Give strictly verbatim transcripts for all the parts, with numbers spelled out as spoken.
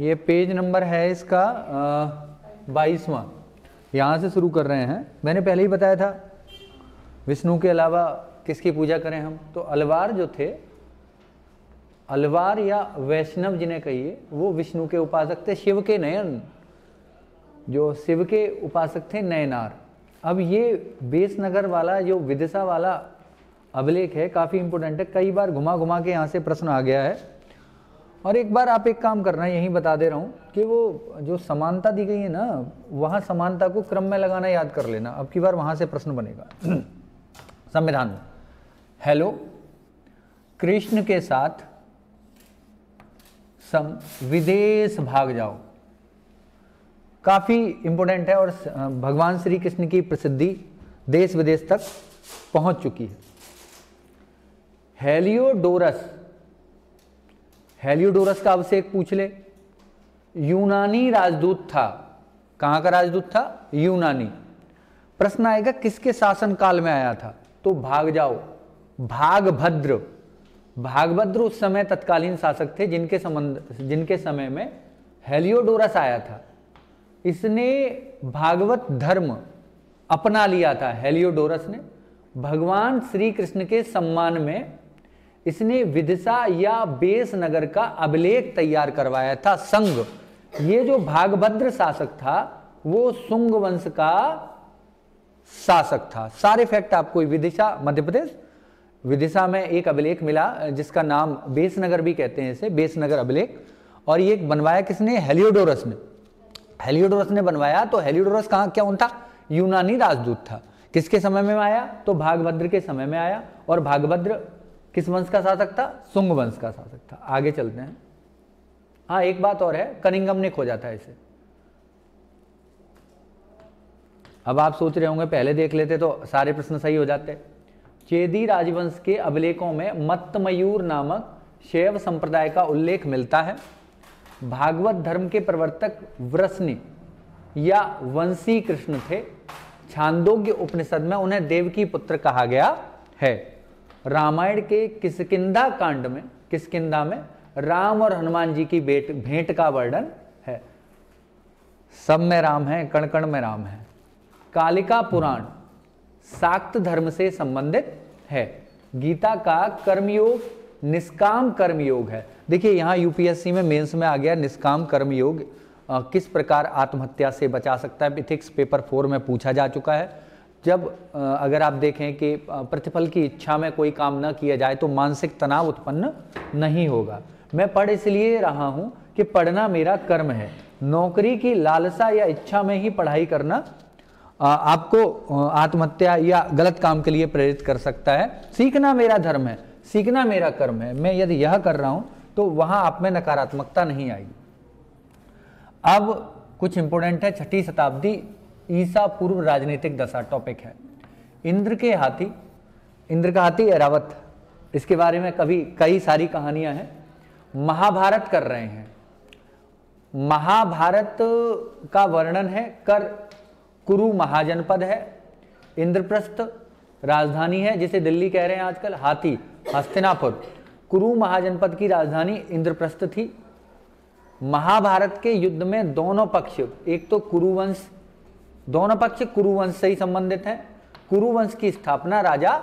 ये page number है इसका बाईसवां, यहाँ से शुरू कर रहे हैं। मैंने पहले ही बताया था विष्णु के अलावा किसकी पूजा करें हम, तो अलवार जो थे, अलवार या वैष्णव जिन्हें कहिए, वो विष्णु के उपासक थे। शिव के नयन, जो शिव के उपासक थे नयनार। अब ये बेसनगर वाला जो विदिशा वाला अभिलेख है काफ़ी इंपॉर्टेंट है, कई बार घुमा घुमा के यहाँ से प्रश्न आ गया है। और एक बार आप एक काम करना, यही बता दे रहा हूँ कि वो जो समानता दी गई है ना, वहाँ समानता को क्रम में लगाना याद कर लेना, अब की बार वहाँ से प्रश्न बनेगा। संविधान में हेलो कृष्ण के साथ सम विदेश भाग जाओ, काफ़ी इम्पोर्टेंट है। और भगवान श्री कृष्ण की प्रसिद्धि देश विदेश तक पहुंच चुकी है। हेलियोडोरस, हेलियोडोरस का अभिषेक पूछ ले, यूनानी राजदूत था। कहाँ का राजदूत था? यूनानी। प्रश्न आएगा किसके शासनकाल में आया था, तो भाग जाओ। भागभद्र, भागभद्र उस समय तत्कालीन शासक थे जिनके संबंध जिनके समय में हेलियोडोरस आया था। इसने भागवत धर्म अपना लिया था, हेलियोडोरस ने। भगवान श्री कृष्ण के सम्मान में इसने विदिशा या बेसनगर का अभिलेख तैयार करवाया था। संग, ये जो भागभद्र शासक था वो शुंग वंश का शासक था। सारे फैक्ट आपको विदिशा, मध्य प्रदेश, विदिशा में एक अभिलेख मिला जिसका नाम बेसनगर भी कहते हैं इसे, बेसनगर अभिलेख। और ये बनवाया किसने? हेलियोडोरस ने। हेलियोडोरस ने बनवाया। तो हेलियोडोरस कहाँ क्या उन था? यूनानी राजदूत था। किसके समय में आया? तो भागभद्र के समय में आया। और भागभद्र किस वंश का शासक था? शुंग वंश का शासक था। आगे चलते हैं। हाँ, एक बात और है, कनिंगम ने खोजा था इसे। अब आप सोच रहे होंगे पहले देख लेते तो सारे प्रश्न सही हो जाते। चेदी राजवंश के अभिलेखों में मतमयूर नामक शैव संप्रदाय का उल्लेख मिलता है। भागवत धर्म के प्रवर्तक वृष्णि या वंशी कृष्ण थे। छांदोग्य उपनिषद में उन्हें देवकी पुत्र कहा गया है। रामायण के किष्किंधा कांड में, किष्किंधा में राम और हनुमान जी की भेंट भेंट का वर्णन है। सब में राम है, कण कण में राम है। कालिका पुराण शाक्त धर्म से संबंधित है। गीता का कर्मयोग निष्काम कर्मयोग है। देखिए यहाँ यूपीएससी में मेंस में आ गया निष्काम कर्मयोग, किस प्रकार आत्महत्या से बचा सकता है। इथिक्स पेपर फोर में पूछा जा चुका है। जब अगर आप देखें कि प्रतिफल की इच्छा में कोई काम न किया जाए तो मानसिक तनाव उत्पन्न नहीं होगा। मैं पढ़ इसलिए रहा हूँ कि पढ़ना मेरा कर्म है। नौकरी की लालसा या इच्छा में ही पढ़ाई करना आपको आत्महत्या या गलत काम के लिए प्रेरित कर सकता है। सीखना मेरा धर्म है, सीखना मेरा कर्म है। मैं यदि यह कर रहा हूँ तो वहाँ आप में नकारात्मकता नहीं आएगी। अब कुछ इंपोर्टेंट है, छठी शताब्दी ईसा पूर्व राजनीतिक दशा टॉपिक है। इंद्र के हाथी, इंद्र का हाथी इरावत, इसके बारे में कभी कई सारी कहानियां हैं। महाभारत कर रहे हैं, महाभारत का वर्णन है। कर कुरु महाजनपद है। इंद्रप्रस्थ राजधानी है जिसे दिल्ली कह रहे हैं आजकल। हाथी हस्तिनापुर। कुरु महाजनपद की राजधानी इंद्रप्रस्थ थी। महाभारत के युद्ध में दोनों पक्ष, एक तो कुरुवंश, दोनों पक्ष कुरुवंश से ही संबंधित हैं। कुरुवंश की स्थापना राजा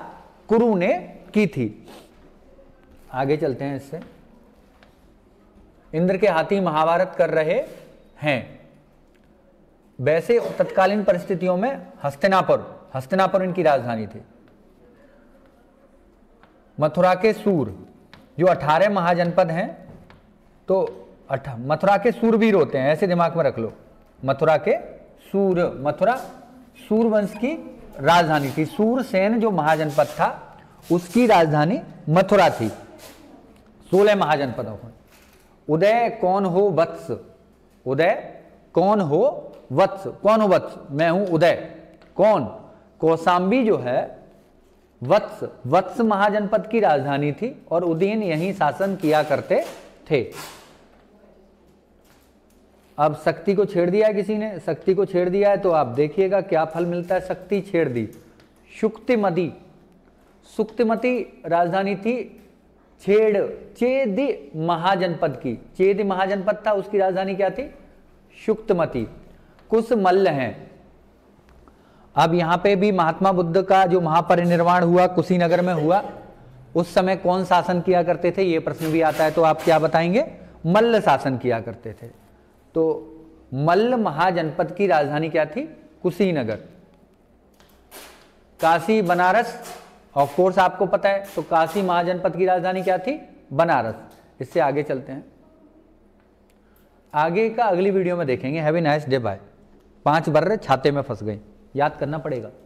कुरु ने की थी। आगे चलते हैं इससे। इंद्र के हाथी महाभारत कर रहे हैं। वैसे तत्कालीन परिस्थितियों में हस्तिनापुर, हस्तिनापुर इनकी राजधानी थी। मथुरा के सूर, जो अठारह महाजनपद हैं, तो अठा मथुरा के सूरवीर होते हैं, ऐसे दिमाग में रख लो। मथुरा के सूर, मथुरा सूर वंश की राजधानी थी। सूरसेन जो महाजनपद था उसकी राजधानी मथुरा थी। सोलह महाजनपदों में उदय कौन हो वत्स, उदय कौन हो वत्स, कौन हो वत्स? मैं हूं उदय। कौन? कौशाम्बी जो है वत्स, वत्स महाजनपद की राजधानी थी। और उदयन यहीं शासन किया करते थे। अब शक्ति को छेड़ दिया है किसी ने, शक्ति को छेड़ दिया है तो आप देखिएगा क्या फल मिलता है। शक्ति छेड़ दी। शुक्तिमती, शुक्तिमती राजधानी थी छेड़ चेद महाजनपद की, चेद महाजनपद था, उसकी राजधानी क्या थी? शुक्तमती। कुछ मल्ल हैं। अब यहाँ पे भी महात्मा बुद्ध का जो महापरिनिर्वाण हुआ कुशीनगर में हुआ, उस समय कौन शासन किया करते थे, ये प्रश्न भी आता है, तो आप क्या बताएंगे? मल्ल शासन किया करते थे। तो मल्ल महाजनपद की राजधानी क्या थी? कुशीनगर। काशी, बनारस, ऑफ कोर्स आपको पता है, तो काशी महाजनपद की राजधानी क्या थी? बनारस। इससे आगे चलते हैं, आगे का अगली वीडियो में देखेंगे। Have a nice day, bye. पांच बर्रे छाते में फंस गए, याद करना पड़ेगा।